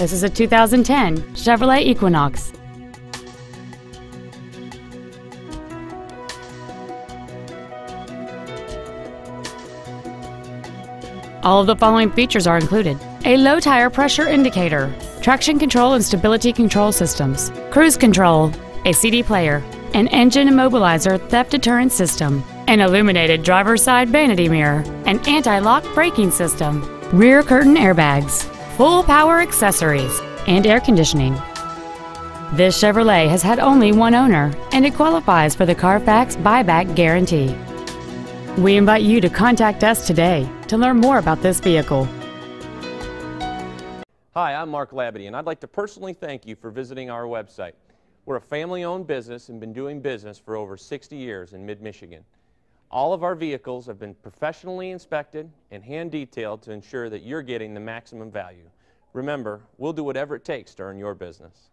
This is a 2010 Chevrolet Equinox. All of the following features are included: a low tire pressure indicator, traction control and stability control systems, cruise control, a CD player, an engine immobilizer theft deterrent system, an illuminated driver's side vanity mirror, an anti-lock braking system, rear curtain airbags, full power accessories, and air conditioning. This Chevrolet has had only one owner, and it qualifies for the Carfax buyback guarantee. We invite you to contact us today to learn more about this vehicle. Hi, I'm Mark Labadie, and I'd like to personally thank you for visiting our website. We're a family-owned business and been doing business for over 60 years in mid-Michigan. All of our vehicles have been professionally inspected and hand-detailed to ensure that you're getting the maximum value. Remember, we'll do whatever it takes to earn your business.